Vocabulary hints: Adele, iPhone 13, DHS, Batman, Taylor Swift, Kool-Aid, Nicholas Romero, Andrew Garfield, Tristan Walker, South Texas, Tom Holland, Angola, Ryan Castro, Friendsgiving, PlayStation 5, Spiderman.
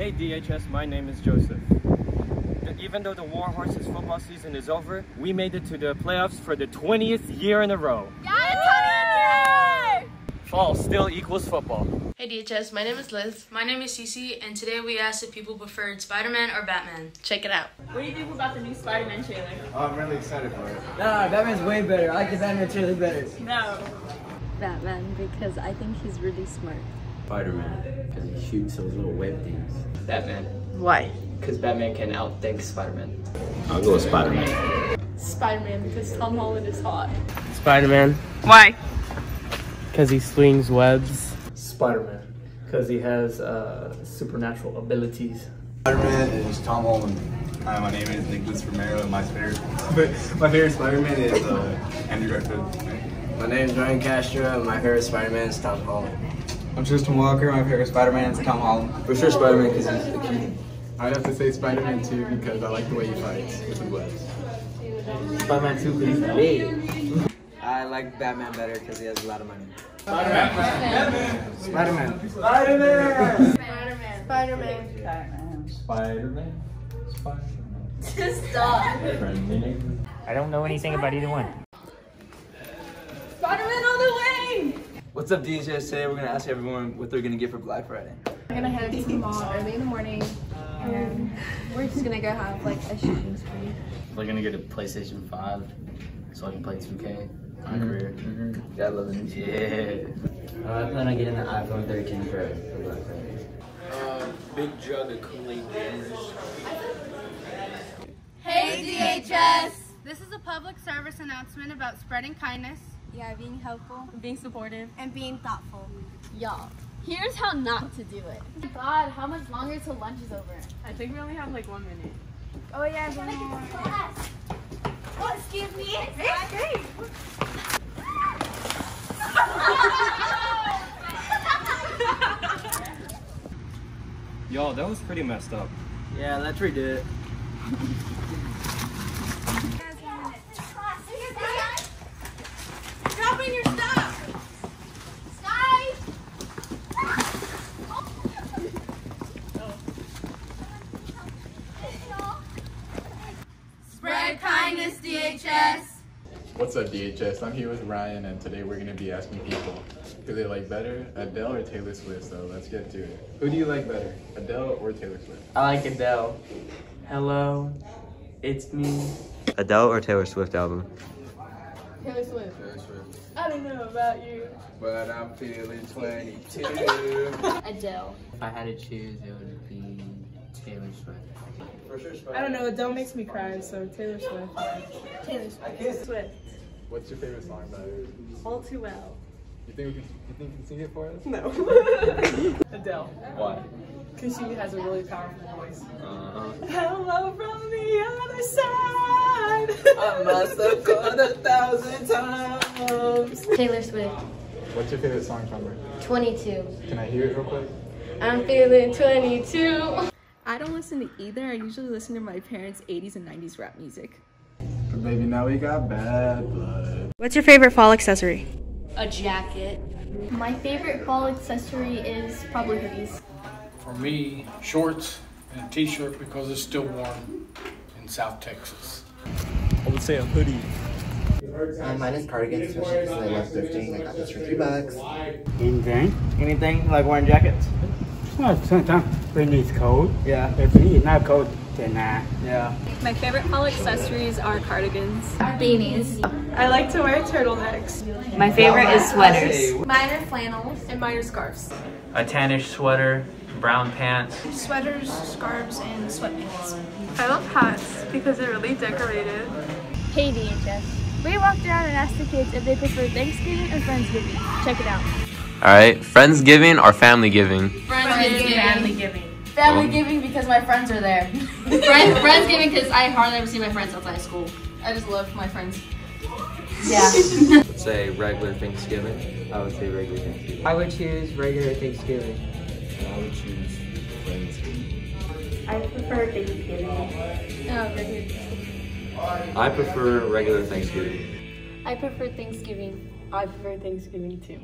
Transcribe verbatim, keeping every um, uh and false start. Hey D H S, my name is Joseph. Even though the War Horses football season is over, we made it to the playoffs for the twentieth year in a row. Yeah, twentieth year! Fall still equals football. Hey D H S, my name is Liz. My name is Cece, and today we asked if people preferred Spider-Man or Batman. Check it out. What do you think about the new Spider-Man trailer? Oh, I'm really excited for it. Nah, Batman's way better. I like the Batman trailer better. No. Batman, because I think he's really smart. Spider-Man, because he shoots those little web things. Batman. Why? Because Batman can outthink Spider-Man. I'll go with Spider-Man. Spider-Man, because Tom Holland is hot. Spider-Man. Why? Because he swings webs. Spider-Man, because he has uh, supernatural abilities. Spider-Man is Tom Holland. Hi, my name is Nicholas Romero, and my favorite, my favorite Spider-Man is uh, Andrew Garfield. My name is Ryan Castro, and my favorite Spider-Man is Tom Holland. I'm Tristan Walker, my favorite Spider-Man is Tom Holland. For sure Spider-Man, because he's the king. I have to say Spider-Man two because I like the way he fights with the webs. Spider-Man two, please. Me. I like Batman better because he has a lot of money. Spider-Man. Spider-Man. Spider-Man. Spider-Man. Spider-Man. Spider-Man. Spider-Man. Just stop. I don't know anything about either one. Spider-Man on the wing! What's up, D H S? Today we're going to ask everyone what they're going to get for Black Friday. We're going to head to the mall early in the morning. And we're just gonna go have like a shooting spree. We're gonna get a PlayStation five so I can play two K on mm-hmm. career. Mm-hmm. Yeah, I love it. Yeah. Uh, I plan on getting an iPhone thirteen for Black Friday. Uh, big jug of Kool-Aid. Hey D H S! This is a public service announcement about spreading kindness. Yeah, being helpful, being supportive, and being thoughtful. Y'all. Here's how not to do it. Oh my God, how much longer till lunch is over? I think we only have like one minute. Oh yeah, one more. Oh, excuse me. It's great. Y'all, that was pretty messed up. Yeah, let's redo it. Dropping your stuff. D H S. What's up, D H S? I'm here with Ryan, and today we're going to be asking people, do they like better Adele or Taylor Swift? So let's get to it. Who do you like better, Adele or Taylor Swift? I like Adele. Hello, it's me. Adele or Taylor Swift album? Taylor Swift. Taylor Swift. I don't know about you, but I'm feeling twenty-two. Adele. If I had to choose, it would be Taylor Swift. For sure, Spider-Man. I don't know, Adele makes me cry, so Taylor Swift. Taylor Swift. Taylor Swift. What's your favorite song about her? All Too Well. You think we can, you think you can sing it for us? No. Adele. Why? Because she has a really powerful voice. Uh-huh. Hello from the other side. I must have called a thousand times. Taylor Swift. What's your favorite song from her? twenty-two. Can I hear it real quick? I'm feeling twenty-two. I don't listen to either. I usually listen to my parents' eighties and nineties rap music. But baby, now we got bad blood. What's your favorite fall accessory? A jacket. My favorite fall accessory is probably hoodies. For me, shorts and a t-shirt because it's still warm in South Texas. I would say a hoodie. Um, mine is cardigans, especially because I love thrifting. I got this for three bucks. Anything? Anything like wearing jackets? Well, sometimes when it's cold. Yeah. If it's not cold, then nah. Yeah. My favorite fall accessories are cardigans. Beanies. I like to wear turtlenecks. My favorite is sweaters. Mine are flannels. And mine are scarves. A tannish sweater, brown pants. Sweaters, scarves, and sweatpants. I love hats because they're really decorated. Hey D H S. We walked around and asked the kids if they prefer Thanksgiving or Friendsgiving. Check it out. Alright, Friendsgiving or family giving? Friendsgiving. Family giving. Family oh. giving because my friends are there. Friends, Friendsgiving because I hardly ever see my friends outside of school. I just love my friends. Yeah. I'd say regular Thanksgiving. I would say regular Thanksgiving. I would choose regular Thanksgiving. And I would choose Friendsgiving. I prefer Thanksgiving. No, regular Thanksgiving. I prefer regular Thanksgiving. I prefer Thanksgiving. I prefer Thanksgiving too.